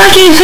fucking family,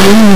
and